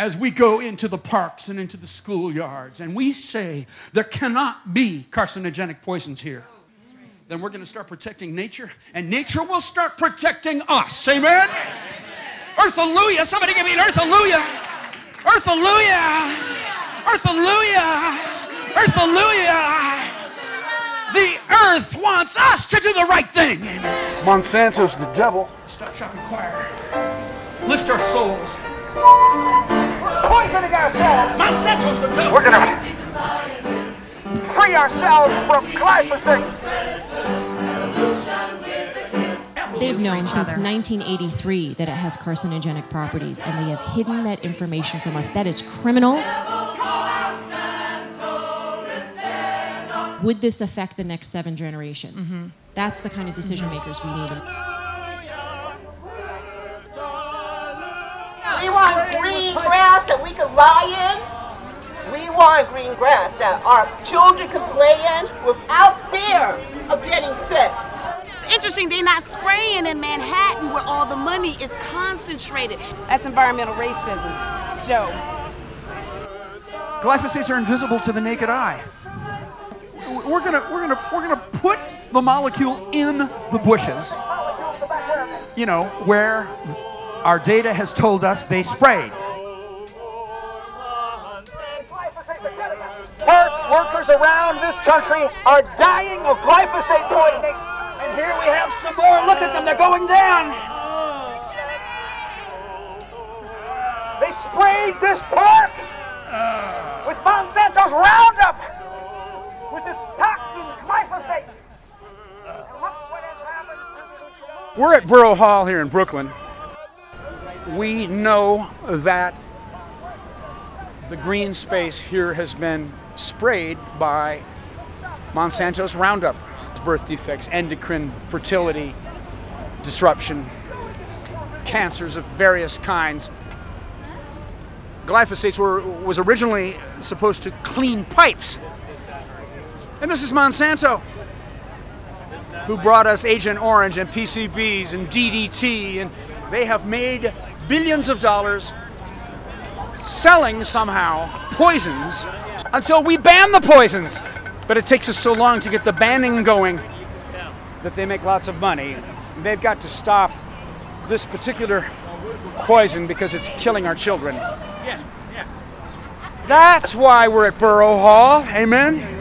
as we go into the parks and into the schoolyards and we say there cannot be carcinogenic poisons here, then we're going to start protecting nature, and nature will start protecting us. Amen? Earth-a-luia. Somebody give me an earth-a-luia. Earth-a-luia. Earth-a-luia. Earth-a-luia. The earth wants us to do the right thing. Amen. Monsanto's the devil. Stop shopping choir. Lift our souls. Poisoning ourselves. Monsanto's the devil. We're going to free ourselves from glyphosate. They've known since 1983 that it has carcinogenic properties, and they have hidden that information from us. That is criminal. Would this affect the next 7 generations? Mm-hmm. That's the kind of decision makers we need. We want green grass that we can lie in. We want green grass that our children can play in without fear of getting sick. Interesting, they're not spraying in Manhattan where all the money is concentrated. That's environmental racism. So, glyphosates are invisible to the naked eye. We're gonna put the molecule in the bushes, you know, where our data has told us they sprayed. Workers around this country are dying of glyphosate poisoning. And here we have some more. Look at them, they're going down. They sprayed this park with Monsanto's Roundup, with its toxin glyphosate. And look what has happened. We're at Borough Hall here in Brooklyn. We know that the green space here has been sprayed by Monsanto's Roundup. Birth defects, endocrine, fertility disruption, cancers of various kinds. Glyphosate was originally supposed to clean pipes. And this is Monsanto, who brought us Agent Orange and PCBs and DDT, and they have made billions of dollars selling somehow poisons until we ban the poisons. But it takes us so long to get the banning going that they make lots of money. They've got to stop this particular poison because it's killing our children. That's why we're at Borough Hall. Amen.